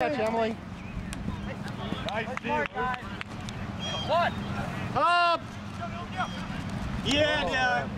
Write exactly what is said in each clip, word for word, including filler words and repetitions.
Catch, Emily. Nice deal. What? Up! Yeah, yeah.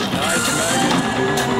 Nice, Megan.